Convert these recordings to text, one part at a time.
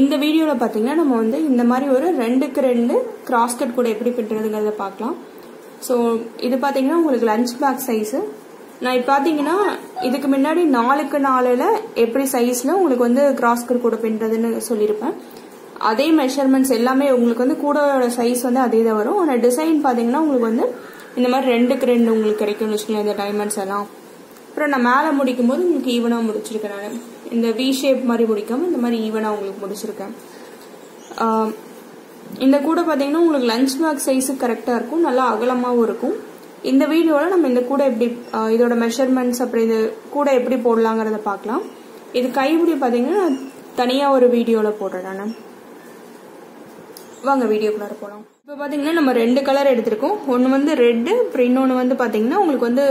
In the video, we will see cross cut. So, this is lunch bag size. Now, if you look at this, every size you can cross cut. That measurements size and design the diamonds. This V shape மாதிரி முடிக்கும் இந்த மாதிரி ஈவனா உங்களுக்கு முடிச்சிருக்கேன் இந்த கூட பாத்தீங்கன்னா உங்களுக்கு லஞ்ச் பேக் சைஸ் கரெக்ட்டா இருக்கும் நல்ல அகலமாவும் இருக்கும் இந்த வீடியோல நம்ம இந்த கூட எப்படி இதோட மெஷர்மென்ட்ஸ் அப்புறம் இந்த கூட எப்படி போடலாம்ங்கறத பார்க்கலாம் இது கைப்பிடி பாத்தீங்கன்னா தனியா ஒரு வீடியோல போடுறேன் நான் வாங்க வீடியோக்குள்ள போலாம் இப்போ பாத்தீங்கன்னா நம்ம ரெண்டு கலர் எடுத்துர்க்கோம் ஒன்னு வந்து ரெட் இன்னொன்னு வந்து பாத்தீங்கன்னா உங்களுக்கு வந்து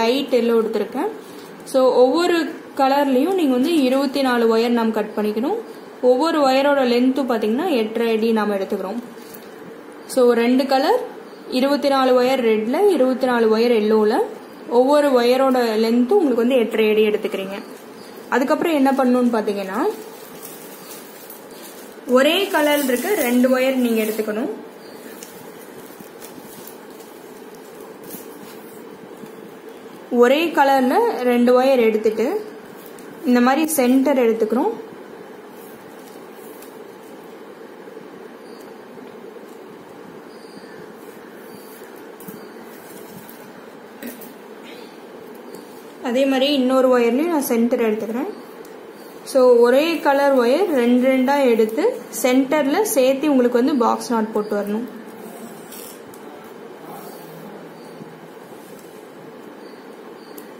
லைட் yellow எடுத்துர்க்கேன் சோ ஒவ்வொரு color லியும் நீங்க வந்து 24 வயர் நாம் கட் பண்ணிக்கணும் ஒவ்வொரு வயரோட லெந்த் பாத்தீங்கன்னா 8 அடி நாம் எடுத்துக்கறோம் சோ ரெண்டு கலர் 24 வயர் ரெட்ல 24 வயர் yellowல ஒவ்வொரு வயரோட லெந்த் உங்களுக்கு வந்து 8 அடி எடுத்துக்கறீங்க அதுக்கு அப்புறம் என்ன பண்ணனும் பாத்தீங்கன்னா ஒரே கலர்ல இருக்க ரெண்டு வயர் நீங்க எடுத்துக்கணும் ஒரே கலர்ல ரெண்டு வயர் எடுத்துட்டு இந்த மாதிரி சென்டர் எடுத்துக்கறோம் அதே மாதிரி இன்னொரு வயர்லயே நான் சென்டர் எடுத்துக்கறேன் சோ ஒரே கலர் வயர் ரெண்டு ரெண்டா எடுத்து சென்டர்ல சேர்த்து உங்களுக்கு வந்து பாக்ஸ் நாட் போட்டு வரணும்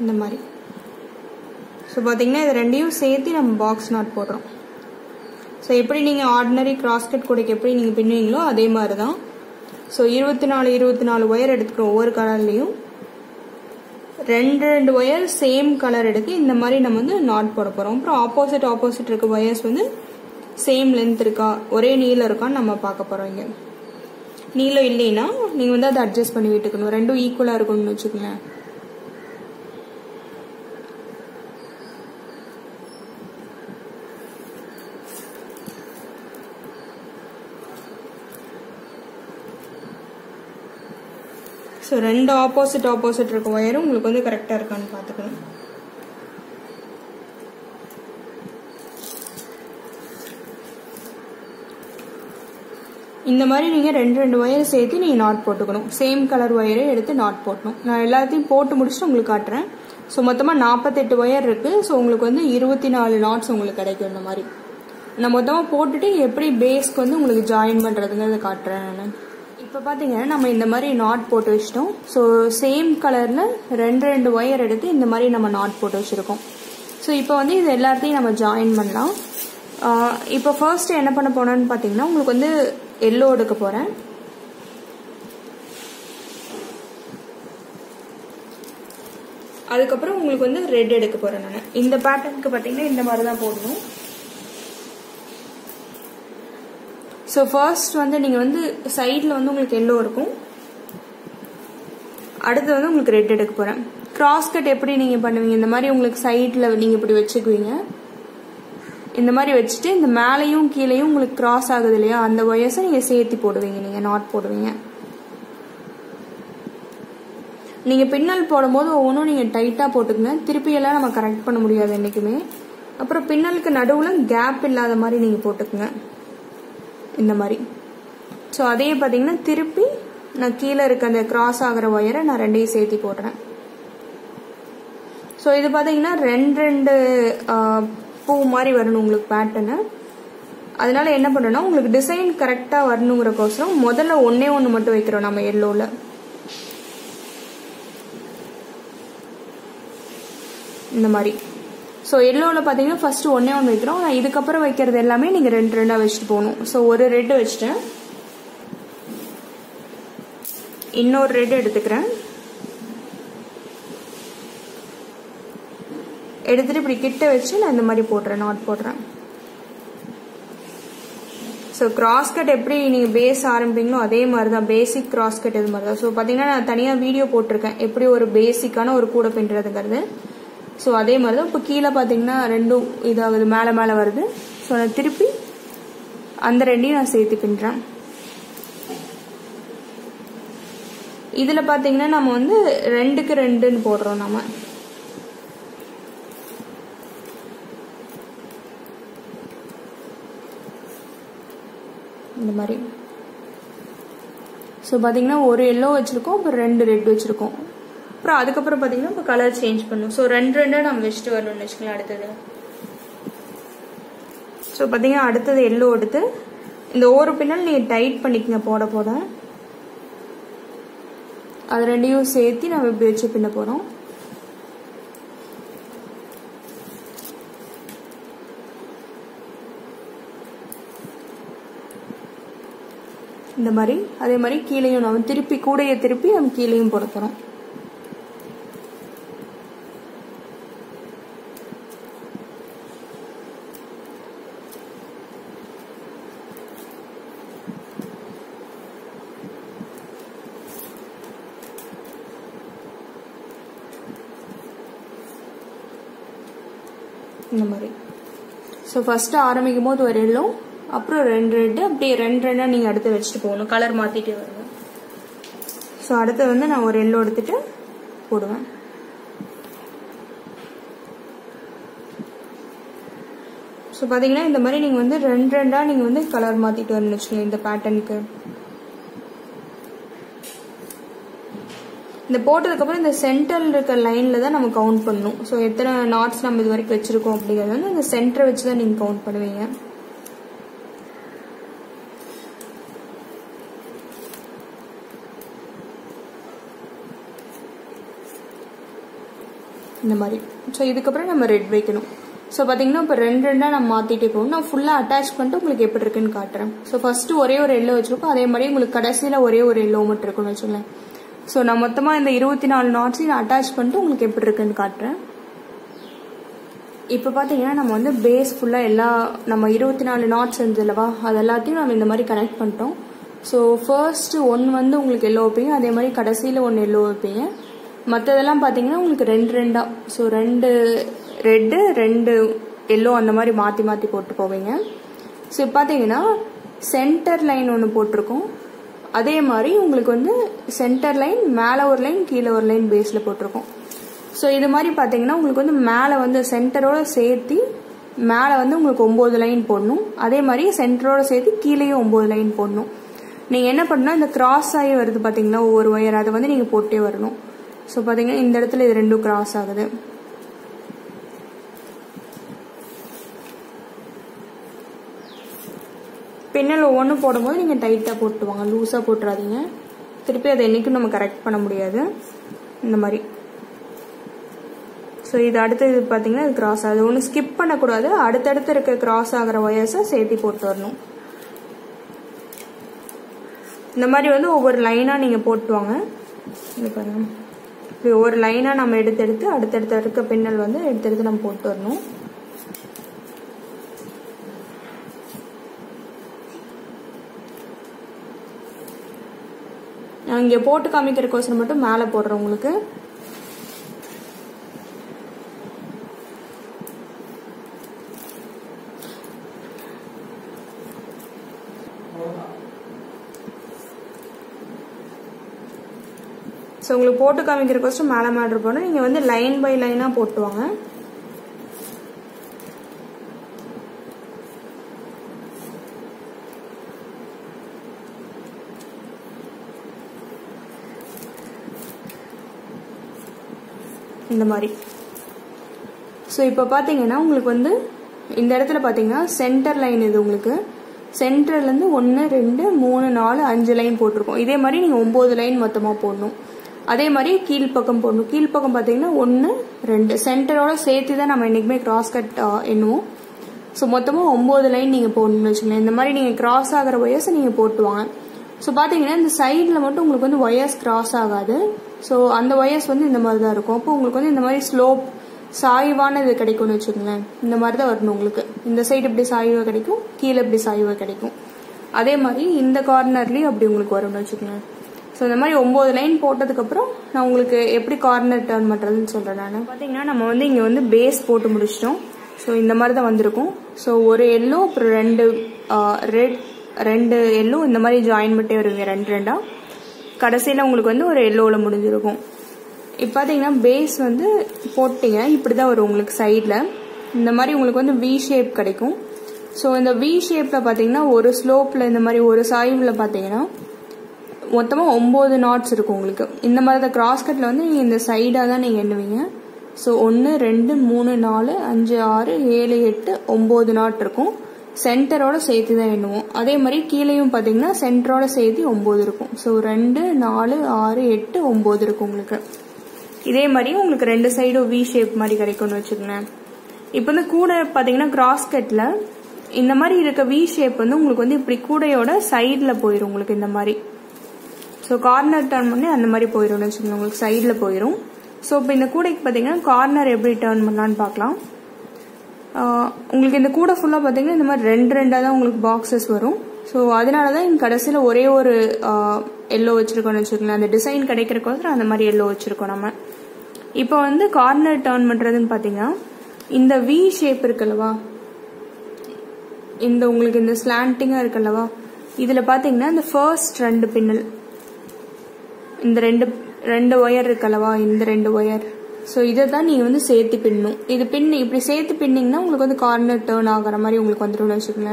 இந்த மாதிரி So, பாத்தீங்கன்னா இது ரெண்டையும் சேர்த்து நம்ம பாக்ஸ் நாட் போடுறோம். சோ எப்படி நீங்க ஆர்டினரி கிராஸ் கட் கூடைக்கு எப்படி நீங்க பின்னுவீங்களோ அதே மாதிரி தான். சோ 24 வயர் எடுத்துக்கறோம் ஒவ்வொரு கலர்லயும். ரெண்டு ரெண்டு வயர் சேம் கலர் எடுத்து இந்த மாதிரி நம்ம வந்து நாட் போட போறோம். அப்புறம் ஆப்போசிட் இருக்க வயர்ஸ் வந்து சேம் லெந்த் இருக்கா ஒரே நீளம் இருக்கா நம்ம பார்க்க போறோம் இங்க. நீளம் இல்லைனா நீங்க வந்து அத அட்ஜஸ்ட் பண்ணி விட்டுக்கணும். ரெண்டும் ஈக்குவலா இருக்கும்னு வெச்சுக்கங்க. So, ரெண்டு opposite இருக்க வயர் உங்களுக்கு வந்து கரெக்ட்டா இருக்கான்னு பாத்துக்கணும். இந்த மாதிரி நீங்க ரெண்டு வயர் சேர்த்து நீங்க நாட் போட்டுக்கணும். சேம் கலர் வயரை எடுத்து நாட் போடணும். நான் எல்லாத்தையும் போட்டு முடிச்சிட்டு உங்களுக்கு காட்டுறேன். சோ மொத்தமா 48 வயர் இருக்கு. சோ உங்களுக்கு வந்து 24 knots உங்களுக்கு கிடைக்கும் இந்த மாதிரி. நான் மொத்தமா போட்டுட்டு எப்படி பேஸ்க்கு வந்து உங்களுக்கு ஜாயின் பண்றதுங்கறத காட்டுறேன் நான். இப்ப பாத்தீங்கன்னா நம்ம இந்த மாதிரி நாட் போட்டு வச்சிட்டோம் சோ சேம் கலர்ல ரெண்டு வயர் எடுத்து இந்த மாதிரி நம்ம நாட் போட்டு வச்சிருக்கோம் சோ இப்போ வந்து இது எல்லாத்தையும் நம்ம ஜாயின் பண்ணலாம் இப்போ ஃபர்ஸ்ட் என்ன பண்ண போறேன்னு பாத்தீங்கன்னா உங்களுக்கு வந்து yellow எடுக்க போறேன் அதுக்கு அப்புறம் உங்களுக்கு வந்து ரெட் எடுக்க போறேன் நான் இந்த பேட்டர்னுக்கு பாத்தீங்கன்னா இந்த மாதிரி தான் போடுறோம் So first வந்து நீங்க வந்து சைடுல வந்து உங்களுக்கு yellow இருக்கும் அடுத்து வந்து உங்களுக்கு red எடுக்க போறேன் cross cut எப்படி நீங்க பண்ணுவீங்க இந்த மாதிரி உங்களுக்கு சைடுல நீங்க இப்படி வெச்சுக்குவீங்க இந்த மாதிரி வெச்சிட்டு இந்த மேலயும் கீழயும் உங்களுக்கு cross ஆகுது இல்லையா அந்த வயர்ஸ் நீங்க சேர்த்து போடுவீங்க நீங்க knot போடுவீங்க நீங்க பின்னல் போடும்போது ஒவ்வொரு நீங்க டைட்டா போட்டுக்கங்க திருப்பி எல்லாம் நம்ம கரெக்ட் பண்ண முடியாது என்னைக்குமே அப்புறம் பின்னலுக்கு நடுவுல gap இல்லாத மாதிரி நீங்க போட்டுக்கங்க இந்த மாதிரி சோ அதே பாத்தீங்கன்னா திருப்பி நான் கீழ இருக்க அந்த cross ஆகுற வயரை நான் ரெண்டையும் சேர்த்து போடுறேன் சோ இது பாத்தீங்கன்னா ரெண்டு பூ மாதிரி வரணும் உங்களுக்கு பேட்டர்ன் அதனால என்ன பண்ணனும்னா உங்களுக்கு டிசைன் கரெக்ட்டா வரணும்ங்கறதுக்கோசரம் முதல்ல ஒண்ணே மட்டும் வைக்கிறோம் நம்ம yellowல இந்த மாதிரி So, yellowல பாத்தீங்கன்னா first ஒண்ணே வைக்கிறோம். நான் இதுக்கு அப்புறம் வைக்கிறது எல்லாமே நீங்க ரெண்டு ரெண்டா வெச்சிட்டு போணும். So, ஒரு red வெச்சிட்டேன். இன்னொரு red எடுத்துக்கறேன். எடுத்துட்டு இப்படி கிட்ட வெச்சு நான் இந்த மாதிரி போட்றேன், knot போட்றேன். So, cross cut எப்படி நீங்க பேஸ் ஆரம்பிங்களோ அதே மாதிரி தான் basic cross cut இது மாதிரி தான். So, பாத்தீங்கன்னா நான் தனியா வீடியோ போட்டுர்க்கேன். எப்படி ஒரு பேசிக்கான ஒரு கூட பின்றதுங்கிறது So அதே மாதிரி தான் இப்ப கீழ பாத்தீங்கன்னா ரெண்டும் இதாகுது மேல வருது சோ நான் திருப்பி அந்த ரெண்டையும் நான் சேர்த்து பின்றேன். இதுல பாத்தீங்கன்னா நம்ம வந்து 2க்கு 2ன்னு போடுறோம். நாம இந்த மாதிரி சோ பாத்தீங்கன்னா ஒரு yellow வச்சிருக்கோம், அப்புறம் 2 ரெட் வச்சிருக்கோம். அப்புறம் அதுக்கப்புறம் பாத்தீங்கன்னா இப்ப கலர் சேஞ்ச் பண்ணும். சோ 2 நம்ம வெச்சிட்டு வரணும்னு வெச்சுக்கலாம். அடுத்தது சோ பாத்தீங்கன்னா அடுத்தது yellow எடுத்து இந்த ஓரு பின்னல் நீங்க டைட் பண்ணிக்கங்க. போட போட அது ரெண்டையும் சேர்த்து நம்ம இப்படி வச்சு பின்ன போறோம். இந்த மாதிரி அதே மாதிரி கீழேயும் நம்ம திருப்பி கூடைய திருப்பி நம்ம கீழேயும் பொறுத்துறோம். இந்த மாதிரி சோ ஃபர்ஸ்ட் ஆரம்பிக்கும் போது ஒரு yellow, அப்புறம் 2 red, அப்படியே 2 நீங்க அடுத்து வச்சிட்டு போகணும். கலர் மாத்திட்டே வரணும். சோ அடுத்து வந்து நான் ஒரு yellow எடுத்துட்டு போடுவேன். சோ பாத்தீங்கன்னா இந்த மாதிரி நீங்க வந்து 2 நீங்க வந்து கலர் மாத்திட்டு வரணும் வச்சுக்கோங்க. இந்த பேட்டர்னுக்கு இந்த போட்டதுக்கு அப்புறம் இந்த சென்டர்ல இருக்க லைன்ல தான் நம்ம கவுண்ட் பண்ணணும். சோ எத்தனை நாட்ஸ் நம்ம இது வரைக்கும் வச்சிருக்கோம் அப்படிங்கறது வந்து இந்த சென்டர் வச்சு தான் நீங்க கவுண்ட் பண்ணுவீங்க. இந்த மாதிரி சோ இதுக்கப்புறம் நம்ம ரெட் வைக்கணும். சோ பாத்தீங்கன்னா இப்ப 2 நம்ம மாத்திட்டே போகணும். நான் ஃபுல்லா அட்டாச் பண்ணிட்டு உங்களுக்கு எப்படி இருக்குன்னு காட்டுறேன். சோ ஃபர்ஸ்ட் ஒரே ஒரு yellow வச்சிருக்கோம். அதே மாதிரி உங்களுக்கு கடைசியில ஒரே ஒரு yellow மட்டும் இருக்குன்னு வச்சுக்கலாம். சோ நான் மொத்தமா இந்த 24 நாட்ஸ் நான் அட்டாச் பண்ணிட்டு உங்களுக்கு எப்படி இருக்குன்னு காட்டுறேன். இப்போ பாத்தீங்கன்னா நம்ம வந்து பேஸ் ஃபுல்லா எல்லா நம்ம 24 நாட்ஸ் இருந்ததுலவா அது எல்லாத்தையும் நம்ம இந்த மாதிரி கனெக்ட் பண்ணிட்டோம். சோ ஃபர்ஸ்ட் 1 வந்து உங்களுக்கு yellow வைப்பீங்க, அதே மாதிரி கடைசியில 1 yellow வைப்பீங்க. மற்றதெல்லாம் பாத்தீங்கன்னா உங்களுக்கு 2 சோ 2 red 2 yellow அந்த மாதிரி மாத்தி மாத்தி போட்டு போவீங்க. சோ இப்போ பாத்தீங்கன்னா சென்டர் லைன் ஒன்று போட்டிருக்கோம். அதே மாதிரி உங்களுக்கு வந்து சென்டர் லைன் மேலே ஒரு லைன் கீழே ஒரு லைன் பேஸில் போட்டிருக்கோம். ஸோ இது மாதிரி பார்த்தீங்கன்னா உங்களுக்கு வந்து மேலே வந்து சென்டரோட சேர்த்து மேலே வந்து உங்களுக்கு 9 லைன் போடணும். அதே மாதிரி சென்டரோட சேர்த்து கீழேயும் 9 லைன் போடணும். நீங்கள் என்ன பண்ணணும், இந்த கிராஸ் ஆகி வருது பார்த்தீங்கன்னா ஒவ்வொரு ஒயர் அதை வந்து நீங்கள் போட்டே வரணும். ஸோ பார்த்தீங்கன்னா இந்த இடத்துல இது ரெண்டும் கிராஸ் ஆகுது. பின்னல் ஒவ்வொன்றும் போடும்போது நீங்கள் டைட்டாக போட்டுவாங்க, லூஸாக போட்டுறாதீங்க. திருப்பி அதை என்றைக்கும் நம்ம கரெக்ட் பண்ண முடியாது. இந்த மாதிரி ஸோ இது அடுத்தது பார்த்தீங்கன்னா இது கிராஸ் ஆகுது. ஒன்றும் ஸ்கிப் பண்ணக்கூடாது. அடுத்தடுத்து இருக்க கிராஸ் ஆகிற ஒயர்ஸை சேர்த்து போட்டு வரணும். இந்த மாதிரி வந்து ஒவ்வொரு லைனாக நீங்கள் போட்டுவாங்க. இப்படி ஒவ்வொரு லைனாக நம்ம எடுத்து அடுத்தடுத்த இருக்க பின்னல் வந்து எடுத்து நம்ம போட்டு வரணும். நான் இங்கே போட்டு காமிக்கிறக்கோசரம் மட்டும் மேலே போடுறேன் உங்களுக்கு. ஸோ உங்களுக்கு போட்டு காமிக்கிறக்கோசரம் மேலே மேட்ரு போடணும். நீங்கள் வந்து லைன் பை லைனாக போட்டுவாங்க. இந்த மாதிரி ஸோ இப்போ பார்த்தீங்கன்னா உங்களுக்கு வந்து இந்த இடத்துல பார்த்தீங்கன்னா சென்டர் லைன் இது உங்களுக்கு சென்டர்லேருந்து 1 2 3 4 5 லைன் போட்டிருக்கோம். இதே மாதிரி நீங்கள் 9 லைன் மொத்தமாக போடணும். அதே மாதிரி கீழ்ப்பக்கம் போடணும். கீழ்ப்பக்கம் பார்த்தீங்கன்னா 1 2 சென்டரோட சேர்த்து தான் நம்ம என்றைக்குமே கிராஸ் கட் எண்ணுவோம். ஸோ மொத்தமாக 9 லைன் நீங்கள் போடணும்னு வச்சுக்கலாம். இந்த மாதிரி நீங்கள் கிராஸ் ஆகிற ஒயர்ஸை நீங்கள் போட்டுவாங்க. ஸோ பார்த்தீங்கன்னா இந்த சைடில் மட்டும் உங்களுக்கு வந்து ஒயர்ஸ் கிராஸ் ஆகாது. ஸோ அந்த ஒயர்ஸ் வந்து இந்த மாதிரி தான் இருக்கும். அப்போ உங்களுக்கு வந்து இந்த மாதிரி ஸ்லோப் சாய்வான இது கிடைக்கும்னு வச்சுக்கோங்களேன். இந்த மாதிரி தான் வரணும் உங்களுக்கு. இந்த சைடு இப்படி சாய்வாக கிடைக்கும், கீழே இப்படி சாய்வாக கிடைக்கும். அதே மாதிரி இந்த கார்னர்லேயும் அப்படி உங்களுக்கு வரும்னு வச்சுக்கோங்களேன். ஸோ இந்த மாதிரி 9 லைன் போட்டதுக்கப்புறம் நான் உங்களுக்கு எப்படி கார்னர் டர்ன் பண்ணுறதுன்னு சொல்கிறேன். நான் பார்த்தீங்கன்னா நம்ம வந்து இங்கே வந்து பேஸ் போட்டு முடிச்சிட்டோம். ஸோ இந்த மாதிரி தான் வந்திருக்கும். ஸோ ஒரு yellow அப்புறம் 2 red ரெண்டு yellow இந்த மாதிரி ஜாயின் பண்ணி வருவீங்க ரெண்டு ரெண்டா கடைசில உங்களுக்கு வந்து ஒரு yellowல முடிஞ்சிருக்கும் இப்போ பாத்தீங்கன்னா பேஸ் வந்து போட்டீங்க இப்படி தான் வரும் உங்களுக்கு சைடுல இந்த மாதிரி உங்களுக்கு வந்து V shape கிடைக்கும் சோ இந்த V shapeல பாத்தீங்கன்னா ஒரு ஸ்லோப்ல இந்த மாதிரி ஒரு சாய்வுல பாத்தீங்கன்னா மொத்தம் 9 knots இருக்கும் உங்களுக்கு இந்த மாதிரி தான் கிராஸ் கட்ல வந்து நீங்க இந்த சைடா தான் நீங்க எண்ணுவீங்க சோ 1 2 3 4 5 6 7 8 9 knot இருக்கும் Center or safety the eno. Ade Marie Kilayum Padina, center or safety umbodrukum. So render, nala, are eight umbodrukum. Ide Marium render side of V shape Maricaricon chigna. Upon the Kuda Padina cross cutler in the Marie V shape and look on the precuda order side lapoirum look in the Marie. So corner turn and the Maripoiron side lapoirum. So in the Kudak Padina corner every turn Malan Pakla. உங்களுக்கு இந்த கூட ஃபுல்லா பாத்தீங்கன்னா இந்த மாதிரி ரெண்டு ரெண்டா தான் உங்களுக்கு பாக்ஸஸ் வரும் சோ அதனால தான் இந்த கடைசில ஒரே ஒரு yellow வச்சிருக்கோம்னு வெச்சுக்கலாம் அந்த டிசைன் கிடைக்கிறதுக்கு அந்த மாதிரி yellow வச்சிருக்கோம் நாம இப்போ வந்து கார்னர் டர்ன் பண்றதுன்னு பாத்தீங்கன்னா இந்த V ஷேப் இருக்குலவா இந்த உங்களுக்கு இந்த ஸ்லாண்டிங்கா இருக்குலவா இதுல பாத்தீங்கன்னா இந்த ஃபர்ஸ்ட் ரெண்டு பின்னல் இந்த ரெண்டு வயர் இருக்குலவா இந்த ரெண்டு வயர் So இத தான் நீங்க வந்து சேர்த்து பின்னணும் இது பின் இப்படி சேர்த்து பின்னினா உங்களுக்கு வந்து கார்னர் டர்ன் ஆகற மாதிரி உங்களுக்கு வந்துரும் நினைச்சுக்கங்க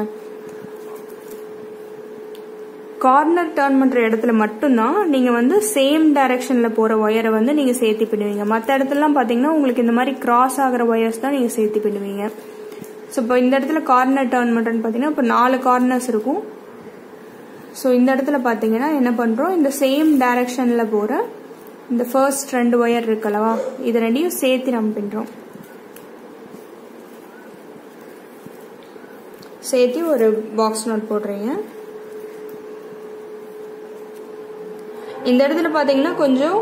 கார்னர் டர்ன் பண்ற இடத்துல மட்டும் தான் நீங்க வந்து சேம் டைரக்ஷன்ல போற வயரை வந்து நீங்க சேர்த்து பின்னுவீங்க மத்த இடத்தெல்லாம் பாத்தீங்கன்னா உங்களுக்கு இந்த மாதிரி கிராஸ் ஆகற வயர்ஸ் தான் நீங்க சேர்த்து பின்னுவீங்க சோ இப்போ இந்த இடத்துல கார்னர் டர்ன் பண்றன்னு பாத்தீங்கன்னா அப்ப 4 கார்னர்ஸ் இருக்கும் சோ இந்த இடத்துல பாத்தீங்கன்னா என்ன பண்றோம் இந்த சேம் டைரக்ஷன்ல போற The first trend wire irukkalava idu rendiyum sethi nam pinrom sethi oru box knot podreenga indha edathila pathina konjam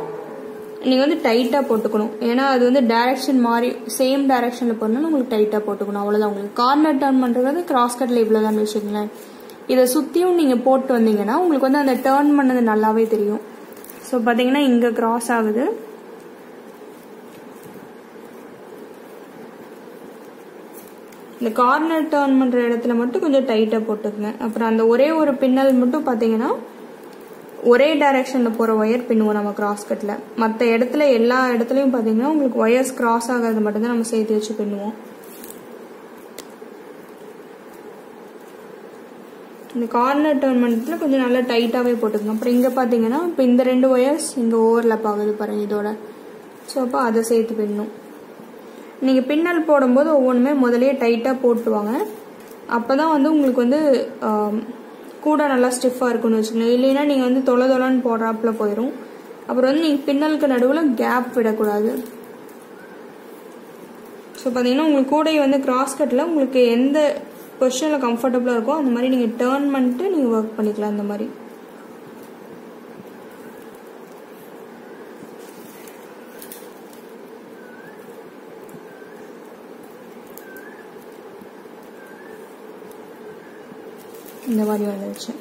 neenga vandu tight ah potukonum ena adu vandu direction mari same direction la ponna ungalku tight ah potukonum avladha ungalku corner turn pandradhu cross cut la ivlo dhaan vechukla idha suttiyum neenga potu vandinga na ungalku vandu andha turn pannadhu nallave theriyum So, பாத்தீங்கன்னா இங்க cross ஆகுது இந்த corner turn பண்ற இடத்துல மட்டும் கொஞ்சம் டைட்டா போட்டுக்கங்க அப்புறம் அந்த ஒரே ஒரு பின்னல் மட்டும் பாத்தீங்கன்னா ஒரே டைரக்ஷன்ல போற வயர் பின்னுவோம் நம்ம cross cutல மத்த இடத்துல எல்லா இடத்துலயும் பாத்தீங்கன்னா உங்களுக்கு wires cross ஆகாத மட்டும் தான் நம்ம சேர்த்து வச்சு பின்னுவோம் இந்த கார்னர் டர்ன் பண்ணதுல கொஞ்சம் நல்லா டைட்டாவே போட்டுங்க. அப்புறம் இங்க பாத்தீங்கன்னா இப்ப இந்த ரெண்டு வயர்ஸ் இங்க ஓவர்லப் ஆகுது பாருங்க இதோட. சோ அப்ப அத சேர்த்து பின்னணும். நீங்க பின்னல் போடும்போது ஒவ்வொண்ணே முதல்லயே டைட்டா போட்டுவாங்க. அப்பதான் வந்து உங்களுக்கு வந்து கூட நல்லா ஸ்டிஃபா இருக்கும்னு வெச்சுக்கலாம். இல்லைனா நீங்க வந்து தொளதொளன்னு போடுறப்பல போயிடும். அப்புறம் வந்து நீங்க பின்னலுக்கு நடுவுல கேப் விட கூடாது. சோ பாத்தீங்கன்னா உங்களுக்கு கூடை வந்து கிராஸ் கட்ல உங்களுக்கு எந்த பொசிஷன்ல கம்ஃபர்ட்டபிளா இருக்கோ அந்த மாதிரி நீங்க டர்ன் பண்ணிட்டு நீங்க வர்க் பண்ணிக்கலாம் அந்த மாதிரி இந்த மாதிரி வந்துச்சு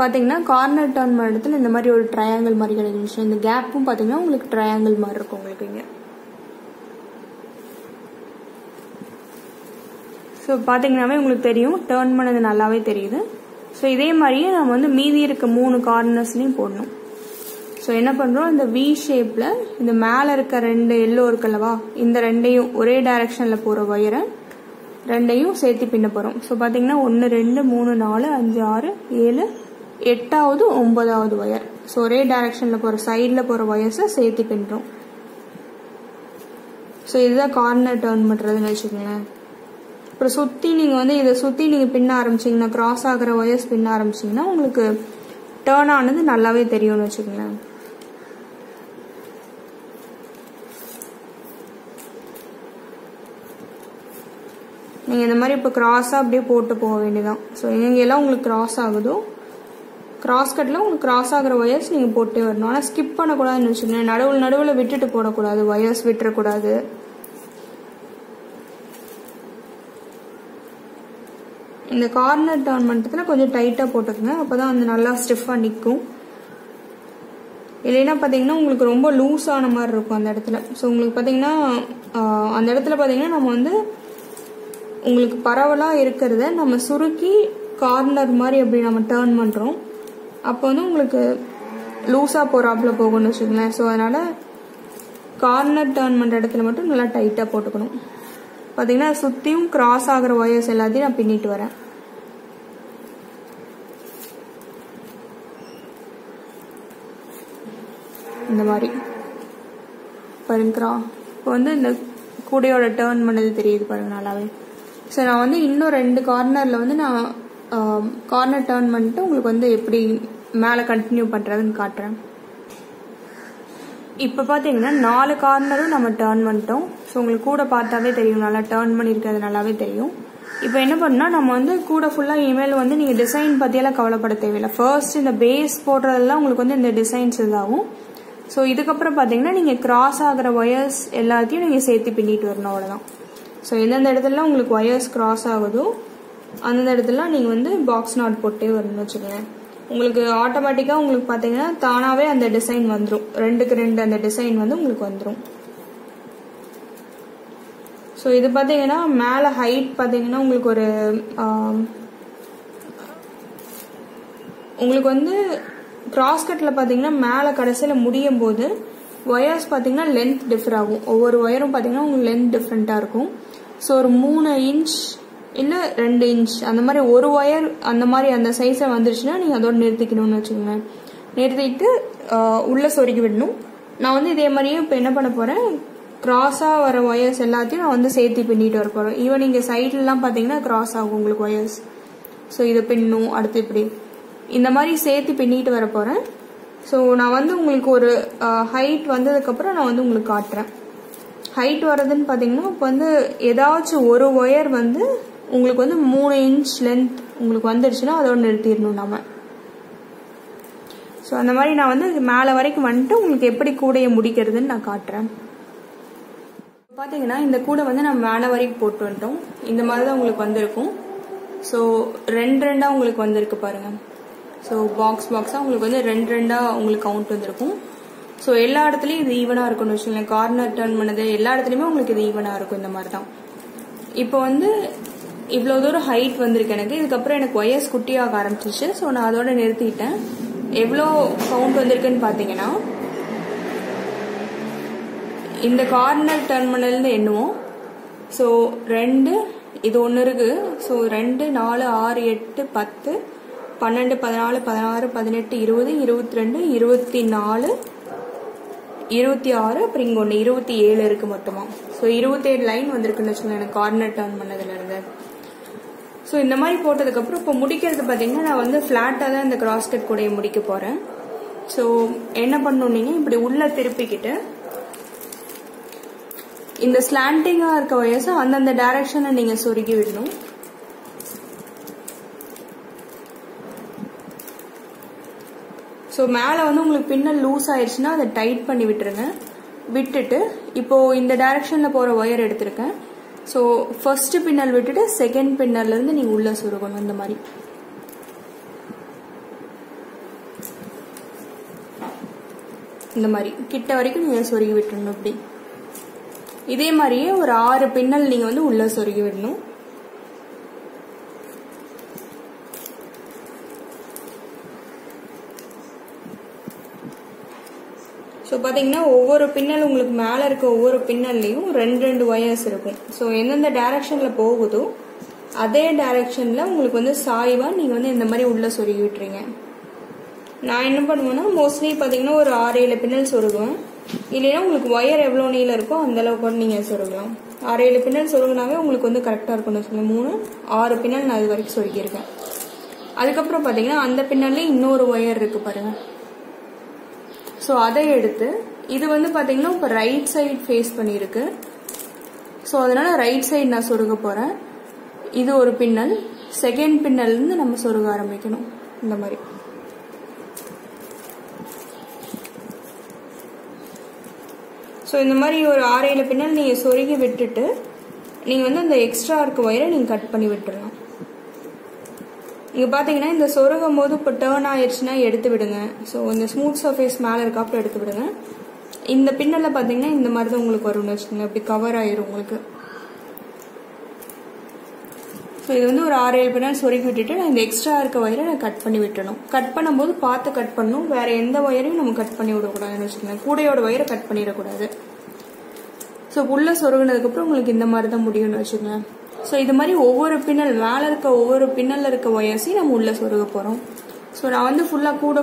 பாத்தீங்கன்னா கார்னர் டர்ன் பண்ற இடத்துல இந்த மாதிரி ஒரு ட்ரையாங்கிள் மாதிரி கிடைக்குது இந்த கேப்பும் பாத்தீங்கன்னா உங்களுக்கு ட்ரையாங்கிள் மாதிரி இருக்கும் உங்களுக்கு இங்க சோ பாத்தீங்கனாவே உங்களுக்கு தெரியும் டர்ன் பண்ணது நல்லாவே தெரியுது சோ இதே மாதிரியே நாம வந்து மீதி இருக்க மூணு கார்னர்ஸ்லயும் போடணும் சோ என்ன பண்றோம் இந்த V ஷேப்ல இந்த மேல இருக்க ரெண்டு yellow இருக்குலவா இந்த ரெண்டையும் ஒரே டைரக்ஷன்ல போற வயரை ரெண்டையும் சேர்த்து பின்ன போறோம் சோ பாத்தீங்கன்னா 1 2 3 4 5 6 7 8வது 9வது வயர் சோ ஒரே டைரக்ஷன்ல போற சைடுல போற வயர்ஸ சேர்த்து பின்றோம் சோ இதுதான் கார்னர் டர்ன் பண்றதுன்னு வெச்சுக்கங்க அப்புறம் சுத்தி நீங்க வந்து இத சுத்தி நீங்க பின்ன ஆரம்பிச்சீங்கன்னா கிராஸ் ஆகற வயர்ஸ் பின்ன ஆரம்பிச்சீங்கன்னா உங்களுக்கு டர்ன் ஆனது நல்லாவே தெரியும்னு வெச்சுக்கலாம் நீங்க இந்த மாதிரி இப்ப கிராஸா அப்படியே போட்டு போக வேண்டியதான் சோ இங்க எல்லாம் உங்களுக்கு கிராஸ் ஆகுதோ கிராஸ் கட்ல உங்களுக்கு கிராஸ் ஆகற வயர்ஸ் நீங்க போட்டே வரணும் ஆனா ஸ்கிப் பண்ண கூடாதுன்னு வெச்சுக்கலாம் நடுவுல விட்டுட்டு போட கூடாது வயர்ஸ் விட்டற கூடாது இந்த கார்னர் டர்ன் பண்றதுல கொஞ்சம் டைட்டா போட்டுக்கங்க அப்பதான் அது நல்லா ஸ்டிஃபா நிக்கும் இல்லனா பாத்தீங்கன்னா உங்களுக்கு ரொம்ப லூஸ் ஆன மாதிரி இருக்கும் அந்த இடத்துல சோ உங்களுக்கு பாத்தீங்கன்னா அந்த இடத்துல பாத்தீங்கன்னா நம்ம வந்து உங்களுக்கு பரவலாக இருக்கிறத நம்ம சுருக்கி கார்னர் மாதிரி அப்படி நம்ம டேர்ன் பண்ணுறோம். அப்போ வந்து உங்களுக்கு லூஸாக போகிறாப்பில் போகணும்னு வச்சுக்கோங்களேன். ஸோ அதனால் கார்னர் டேர்ன் பண்ணுற இடத்துல மட்டும் நல்லா டைட்டாக போட்டுக்கணும். பார்த்தீங்கன்னா சுற்றியும் கிராஸ் ஆகிற ஒயர்ஸ் எல்லாத்தையும் நான் பின்னிட்டு வரேன். இந்த மாதிரி பாருங்கறா. இப்போ வந்து இந்த கூடையோட டேர்ன் பண்ணது தெரியுது பாருங்க நல்லாவே. ஸோ நான் வந்து இன்னும் ரெண்டு கார்னரில் வந்து நான் கார்னர் டேர்ன் பண்ணிட்டு உங்களுக்கு வந்து எப்படி மேலே கண்டினியூ பண்ணுறதுன்னு காட்டுறேன். இப்போ பார்த்தீங்கன்னா 4 கார்னரும் நம்ம டேர்ன் பண்ணிட்டோம். ஸோ உங்களுக்கு கூட பார்த்தாவே தெரியும், நல்லா டேர்ன் பண்ணியிருக்கிறது நல்லாவே தெரியும். இப்போ என்ன பண்ணால் நம்ம வந்து கூட ஃபுல்லாக இனிமேல் வந்து நீங்கள் டிசைன் பற்றியெல்லாம் கவலைப்பட தேவையில்லை. ஃபர்ஸ்ட் இந்த பேஸ் போடுறதெல்லாம் உங்களுக்கு வந்து இந்த டிசைன்ஸ் இதாகும். ஸோ இதுக்கப்புறம் பார்த்தீங்கன்னா நீங்கள் கிராஸ் ஆகிற ஒயர்ஸ் எல்லாத்தையும் நீங்கள் சேர்த்து பின்னிட்டு வரணும், அவ்வளோதான். ஸோ எந்தெந்த இடத்துலலாம் உங்களுக்கு ஒயர்ஸ் கிராஸ் ஆகுதோ அந்தந்த இடத்துலலாம் நீங்கள் வந்து பாக்ஸ் நாட் போட்டே வரணும்னு வச்சுக்கோங்களேன். உங்களுக்கு ஆட்டோமேட்டிக்காக உங்களுக்கு பார்த்தீங்கன்னா தானாகவே அந்த டிசைன் வந்துடும். 2க்கு 2 அந்த டிசைன் வந்து உங்களுக்கு வந்துடும். ஸோ இது பார்த்தீங்கன்னா மேலே ஹைட் பார்த்தீங்கன்னா உங்களுக்கு ஒரு உங்களுக்கு வந்து கிராஸ்கட்டில் பார்த்தீங்கன்னா மேலே கடைசியில் முடியும் போது ஒயர்ஸ் பார்த்தீங்கன்னா லென்த் டிஃபர் ஆகும். ஒவ்வொரு ஒயரும் பார்த்தீங்கன்னா உங்களுக்கு லென்த் டிஃப்ரெண்ட்டாக இருக்கும். ஸோ ஒரு 3 இன்ச் இல்லை 2 இன்ச் அந்த மாதிரி ஒரு ஒயர் அந்த மாதிரி அந்த சைஸை வந்துருச்சுன்னா நீங்கள் அதோடு நிறுத்திக்கணும்னு வச்சுக்கோங்க. நிறுத்திட்டு உள்ளே சொருக்கி விடணும். நான் வந்து இதே மாதிரியே இப்போ என்ன பண்ண போகிறேன், கிராஸாக வர ஒயர்ஸ் எல்லாத்தையும் நான் வந்து சேர்த்து பின்னிட்டு வர போகிறேன். ஈவன் இங்கே சைட்லலாம் பார்த்தீங்கன்னா கிராஸ் ஆகும் உங்களுக்கு ஒயர்ஸ். ஸோ இதை பின்னும் அடுத்து இப்படி இந்த மாதிரி சேர்த்து பின்னிட்டு வர போகிறேன். ஸோ நான் வந்து உங்களுக்கு ஒரு ஹைட் வந்ததுக்கப்புறம் நான் வந்து உங்களுக்கு காட்டுறேன் ஹைட் வர்றதுன்னு பார்த்தீங்கன்னா. இப்போ வந்து ஏதாச்சும் ஒரு ஒயர் வந்து உங்களுக்கு வந்து 3 இன்ச் லென்த் உங்களுக்கு வந்துருச்சுன்னா அதோட நிறுத்திடணும் நம்ம. ஸோ அந்த மாதிரி நான் வந்து மேலே வரைக்கும் வந்துட்டு உங்களுக்கு எப்படி கூடைய முடிக்கிறதுன்னு நான் காட்டுறேன். பார்த்தீங்கன்னா இந்த கூடை வந்து நம்ம மேலே வரைக்கும் போட்டு வந்துட்டோம். இந்த மாதிரி தான் உங்களுக்கு வந்திருக்கும். ஸோ 2 2ஆக உங்களுக்கு வந்திருக்கு பாருங்கள். ஸோ பாக்ஸ் பாக்ஸாக உங்களுக்கு வந்து 2 2ஆக உங்களுக்கு கவுண்ட் வந்துருக்கும். ஸோ எல்லா இடத்துலையும் இது ஈவனாக இருக்கும்னு வச்சுக்கோங்களேன். கார்னர் டர்ன் பண்ணது எல்லா இடத்துலையுமே உங்களுக்கு இது ஈவனாக இருக்கும். இந்த மாதிரி தான் இப்போ வந்து இவ்வளோ தூரம் ஹைட் வந்திருக்கு எனக்கு. இதுக்கப்புறம் எனக்கு ஒயர்ஸ் குட்டியாக ஆரம்பிச்சிச்சு. ஸோ நான் அதோட நிறுத்திட்டேன். எவ்வளோ கவுண்ட் வந்திருக்குன்னு பார்த்தீங்கன்னா இந்த கார்னர் டர்ன் பண்ணதுலேருந்து எண்ணுவோம். ஸோ 2 இது 1 இருக்குது. ஸோ 2 4 6 8 10 12 14 16 18 20 22 24 26 அப்புறம் இங்கே 1 27 இருக்குது மொத்தமாக. ஸோ 27 லைன் வந்திருக்குன்னு வச்சுக்கோங்க எனக்கு கார்னர் டர்ன் பண்ணதுலேருந்து. ஸோ இந்த மாதிரி போட்டதுக்கப்புறம் இப்போ முடிக்கிறது பார்த்தீங்கன்னா நான் வந்து ஃப்ளாட்டாக தான் இந்த கிராஸ்கட் கூடையை முடிக்க போகிறேன். ஸோ என்ன பண்ணணுன்னீங்க இப்படி உள்ளே திருப்பிக்கிட்டு இந்த ஸ்லாண்டிங்காக இருக்க வயசு அந்தந்த டைரக்ஷனை நீங்கள் சொருகி விடணும். ஸோ மேலே வந்து உங்களுக்கு பின்னல் லூஸ் ஆயிடுச்சுன்னா அதை டைட் பண்ணி விட்டுருங்க. விட்டுட்டு இப்போது இந்த டைரக்ஷனில் போகிற ஒயர் எடுத்திருக்கேன். ஸோ ஃபர்ஸ்ட் பின்னல் விட்டுட்டு செகண்ட் பின்னர்லேருந்து நீங்கள் உள்ளே சுருகணும் இந்த மாதிரி. இந்த மாதிரி கிட்ட வரைக்கும் நீங்கள் சொருகி விட்டுணும் இப்படி. இதே மாதிரியே ஒரு 6 பின்னல் நீங்கள் வந்து உள்ளே சொருகி விடணும். ஸோ பார்த்தீங்கன்னா ஒவ்வொரு பின்னல் உங்களுக்கு மேலே இருக்க ஒவ்வொரு பின்னல்லையும் 2 2 ஒயர்ஸ் இருக்கும். ஸோ எந்தெந்த டைரக்ஷனில் போகுதோ அதே டைரக்ஷனில் உங்களுக்கு வந்து சாய்வாக நீங்கள் வந்து இந்த மாதிரி உள்ளே சொருகி விட்டுறீங்க. நான் என்ன பண்ணுவேன்னா மோஸ்ட்லி பார்த்தீங்கன்னா ஒரு 6-7 பின்னல் சொருகுவேன். இல்லைன்னா உங்களுக்கு ஒயர் எவ்வளோ நீளம் இருக்கோ அந்தளவுக்கு வந்து நீங்கள் சொருகலாம். 6-7 பின்னல் சொருகினாவே உங்களுக்கு வந்து கரெக்டாக இருக்கும்னு வச்சுக்கோங்க. 3-6 பின்னல் நான் இது வரைக்கும் சொருகியிருக்கேன். அதுக்கப்புறம் பார்த்தீங்கன்னா அந்த பின்னல்லே இன்னொரு ஒயர் இருக்குது பாருங்கள். ஸோ அதை எடுத்து இது வந்து பார்த்தீங்கன்னா இப்போ ரைட் சைடு ஃபேஸ் பண்ணியிருக்கு. ஸோ அதனால் ரைட் சைடு நான் சொருக போகிறேன். இது ஒரு பின்னல். செகண்ட் பின்னல்லேருந்து நம்ம சொருக ஆரம்பிக்கணும் இந்த மாதிரி. ஸோ இந்த மாதிரி ஒரு 6-7 பின்னல் நீங்கள் சொருகி விட்டுட்டு நீங்கள் வந்து அந்த எக்ஸ்ட்ரா இருக்க ஒயரை நீங்கள் கட் பண்ணி விட்டுடலாம். இங்கே பார்த்தீங்கன்னா இந்த சொருகும் போது இப்போ டேர்ன் ஆயிடுச்சுன்னா எடுத்து விடுங்க. ஸோ இந்த ஸ்மூத் சர்ஃபேஸ் மேலே இருக்காப்புல எடுத்து விடுங்க. இந்த பின்னலில் பார்த்தீங்கன்னா இந்த மாதிரி தான் உங்களுக்கு வரும்னு வச்சுக்கோங்க. இப்படி கவர் ஆயிரும் உங்களுக்கு. So இது வந்து ஒரு 6-7 பீனான் சொருகி விட்டுட்டு நான் இந்த எக்ஸ்ட்ரா இருக்க வயரை நான் கட் பண்ணி விட்டணும். கட் பண்ணும்போது பார்த்து கட் பண்ணனும். வேற எந்த வயரையும் நம்ம கட் பண்ணி விட கூடாதுன்னு சொல்றாங்க. கூடையோட வயரை கட் பண்ணிர கூடாது. சோ புல்ல சொருகினதுக்கு அப்புறம் உங்களுக்கு இந்த மாதிரி தான் முடியும்னு வெச்சுங்க. சோ இது மாதிரி ஒவ்வொரு பின்னல் மேல இருக்க ஒவ்வொரு பின்னல்ல இருக்க வயர்ஸை நம்ம உள்ள சொருக போறோம். So நான் வந்து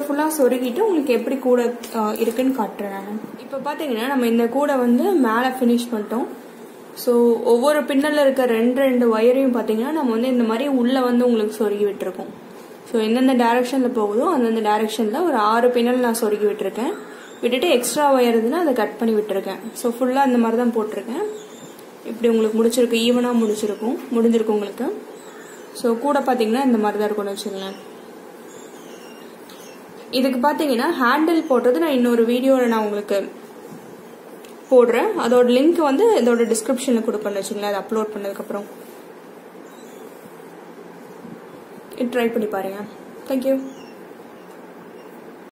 ஃபுல்லா சொருகிட்டு உங்களுக்கு எப்படி கூட இருக்குன்னு காட்டுறேன். இப்போ பாத்தீங்கன்னா நம்ம இந்த கூட வந்து மேல finish பண்ணிட்டோம். So ஒவ்வொரு பின்னல்ல இருக்க ரெண்டு வயரையும் பாத்தீங்கன்னா நம்ம வந்து இந்த மாதிரி உள்ள வந்து உங்களுக்கு சொருகி விட்டுறோம். So என்னென்ன டைரக்ஷன்ல போகுதோ அந்த டைரக்ஷன்ல ஒரு 6 பின்னல் நான் சொருகி விட்டுருக்கேன். விட்டுட்டு எக்ஸ்ட்ரா வயர் இருந்தா அதை கட் பண்ணி விட்டுருக்கேன். So ஃபுல்லா இந்த மாதிரி தான் போட்டுருக்கேன். இப்படி உங்களுக்கு முடிஞ்சிருக்கு ஈவனா முடிஞ்சிருக்கு உங்களுக்கு. So கூட பாத்தீங்கன்னா இந்த மாதிரி தான் இருக்கும்னு வெச்சுக்கலாம். இதுக்கு பாத்தீங்கன்னா ஹேண்டில் போடுறது நான் இன்னொரு வீடியோல நான் உங்களுக்கு போடுறேன். அதோட லிங்க் வந்து இதோட டிஸ்கிரிப்ஷன்ல கொடுப்பேன் வெச்சீங்களா. அது அப்லோட் பண்ணதுக்கு அப்புறம் ட்ரை பண்ணி பாருங்க. Thank you.